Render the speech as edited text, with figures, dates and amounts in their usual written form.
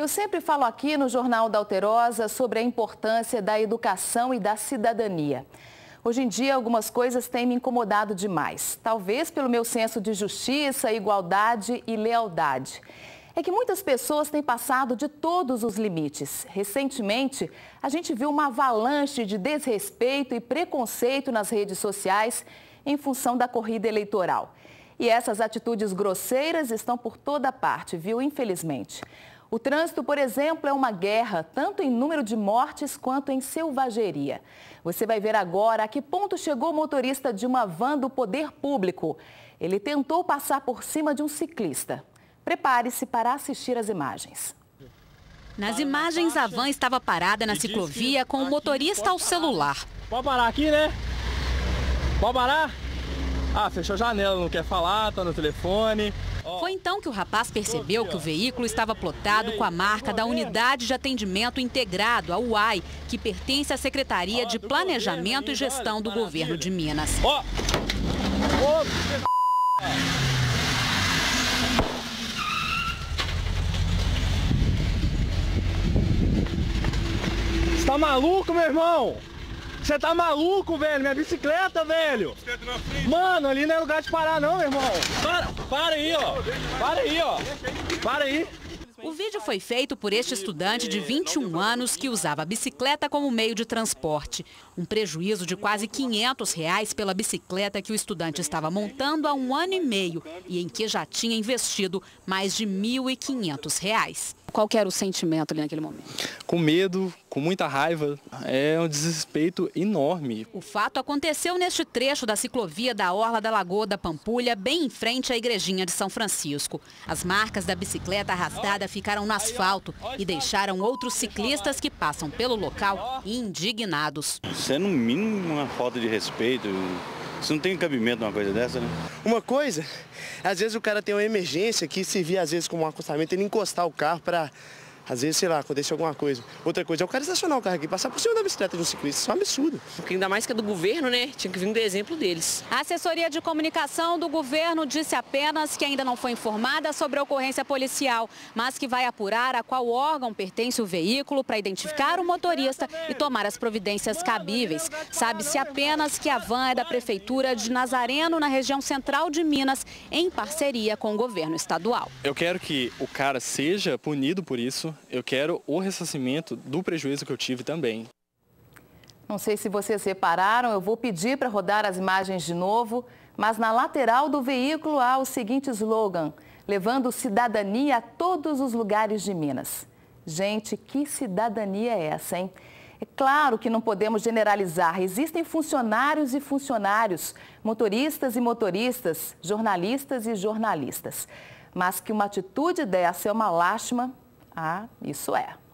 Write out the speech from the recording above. Eu sempre falo aqui no Jornal da Alterosa sobre a importância da educação e da cidadania. Hoje em dia, algumas coisas têm me incomodado demais, talvez pelo meu senso de justiça, igualdade e lealdade. É que muitas pessoas têm passado de todos os limites. Recentemente, a gente viu uma avalanche de desrespeito e preconceito nas redes sociais em função da corrida eleitoral. E essas atitudes grosseiras estão por toda parte, viu? Infelizmente. O trânsito, por exemplo, é uma guerra, tanto em número de mortes quanto em selvageria. Você vai ver agora a que ponto chegou o motorista de uma van do poder público. Ele tentou passar por cima de um ciclista. Prepare-se para assistir às imagens. Nas imagens, a van estava parada na ciclovia com o motorista ao celular. Pode parar aqui, né? Pode parar? Ah, fechou a janela, não quer falar, tá no telefone. Foi então que o rapaz percebeu que o veículo estava plotado com a marca da Unidade de Atendimento Integrado, a UAI, que pertence à Secretaria de Planejamento e Gestão do Governo de Minas. Você tá maluco, meu irmão? Você tá maluco, velho? Minha bicicleta, velho! Mano, ali não é lugar de parar não, meu irmão! Para aí, ó! Para aí, ó! Para aí! O vídeo foi feito por este estudante de 21 anos que usava a bicicleta como meio de transporte. Um prejuízo de quase R$500 pela bicicleta que o estudante estava montando há um ano e meio e em que já tinha investido mais de R$1.500. Qual que era o sentimento ali naquele momento? Com medo, com muita raiva, é um desrespeito enorme. O fato aconteceu neste trecho da ciclovia da Orla da Lagoa da Pampulha, bem em frente à igrejinha de São Francisco. As marcas da bicicleta arrastada ficaram no asfalto e deixaram outros ciclistas que passam pelo local indignados. Isso é no mínimo uma falta de respeito. Isso não tem cabimento numa coisa dessa, né? Uma coisa, às vezes o cara tem uma emergência que se via às vezes como um acostamento, ele encostar o carro para, às vezes, sei lá, acontecer alguma coisa. Outra coisa é o cara estacionar o carro aqui, passar por cima da bicicleta de um ciclista, isso é um absurdo. Porque ainda mais que é do governo, né? Tinha que vir do exemplo deles. A assessoria de comunicação do governo disse apenas que ainda não foi informada sobre a ocorrência policial, mas que vai apurar a qual órgão pertence o veículo para identificar o motorista e tomar as providências cabíveis. Sabe-se apenas que a van é da Prefeitura de Nazareno, na região central de Minas, em parceria com o governo estadual. Eu quero que o cara seja punido por isso. Eu quero o ressarcimento do prejuízo que eu tive também. Não sei se vocês repararam, eu vou pedir para rodar as imagens de novo, mas na lateral do veículo há o seguinte slogan: levando cidadania a todos os lugares de Minas. Gente, que cidadania é essa, hein? É claro que não podemos generalizar. Existem funcionários e funcionários, motoristas e motoristas, jornalistas e jornalistas. Mas que uma atitude dessa é uma lástima. Ah, isso é.